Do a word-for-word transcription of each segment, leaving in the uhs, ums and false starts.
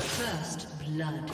First blood.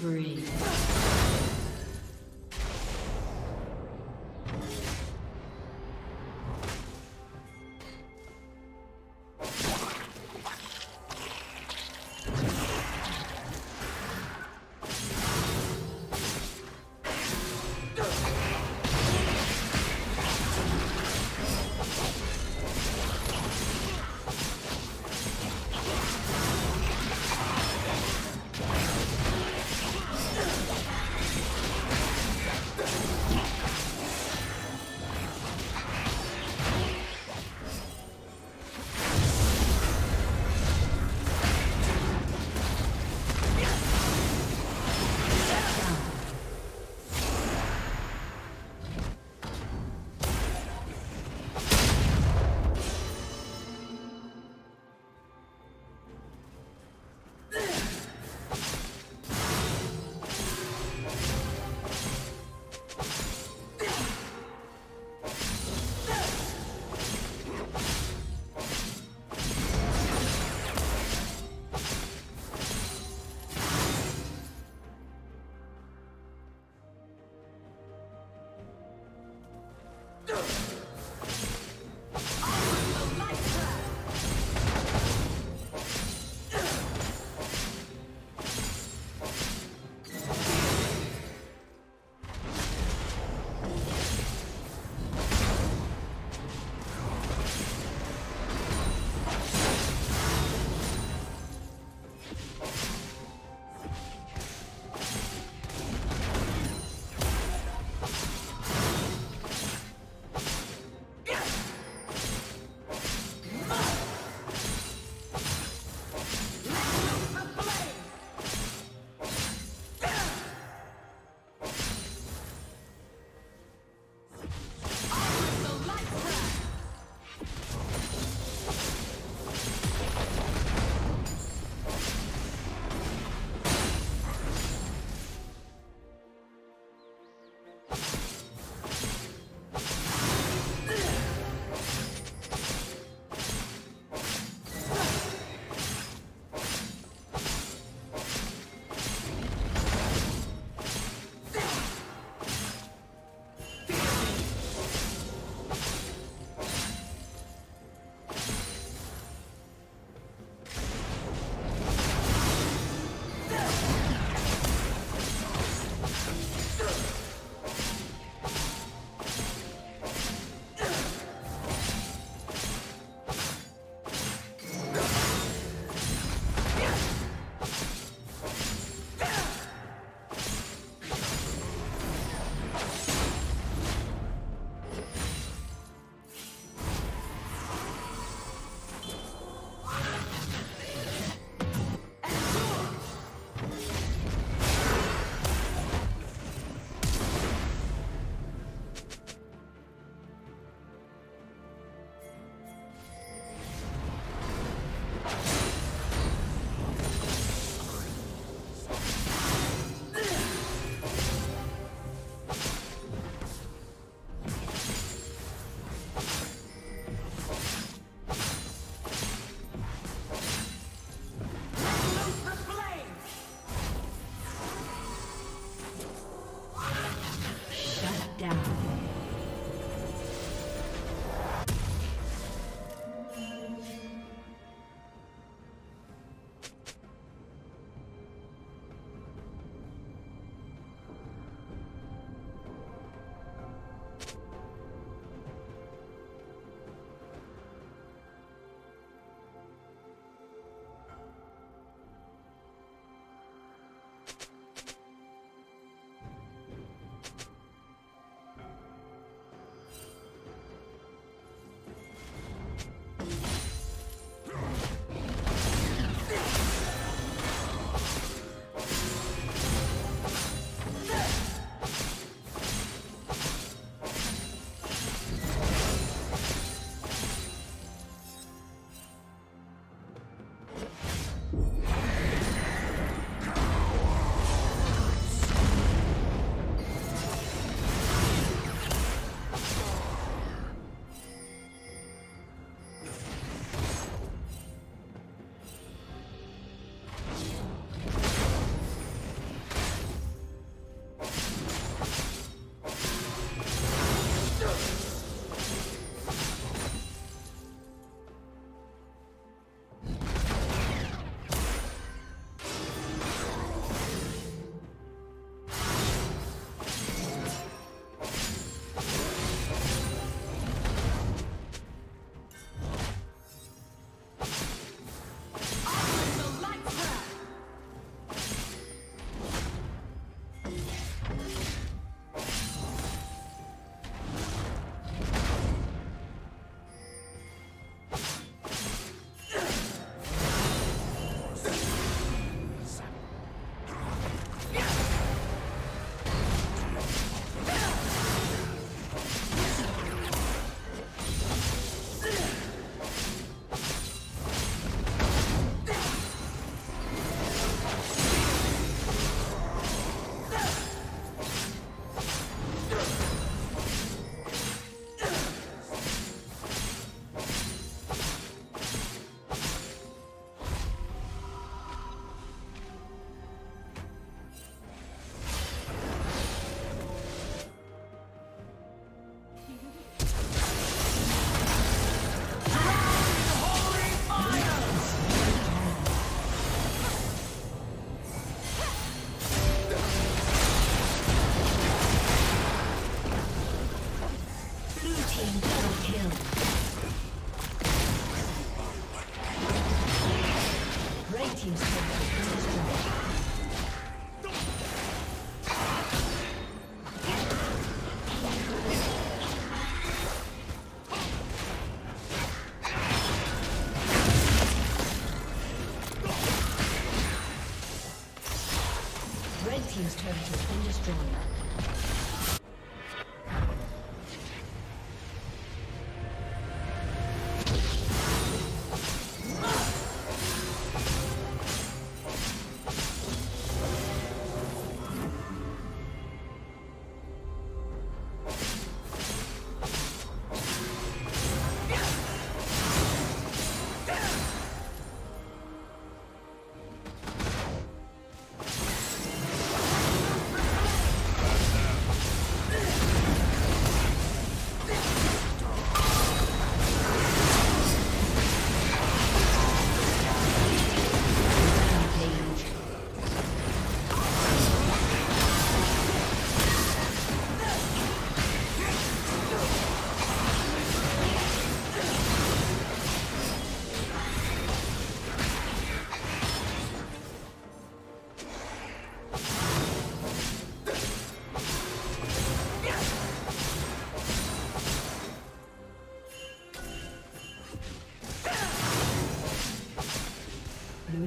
free. team's turret has been destroyed. Blue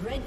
Red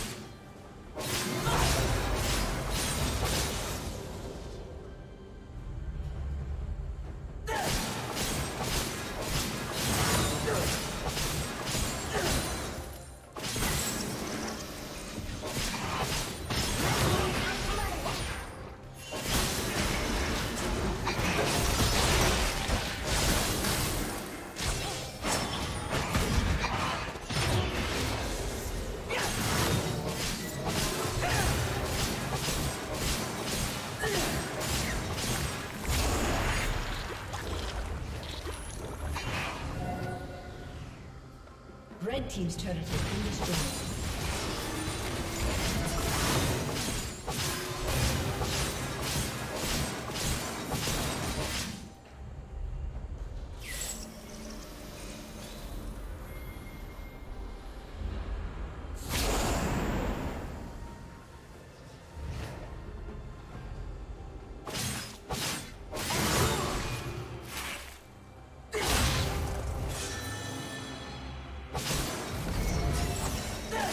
been destroyed. Red team's turret has been destroyed. Yeah!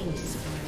Thanks.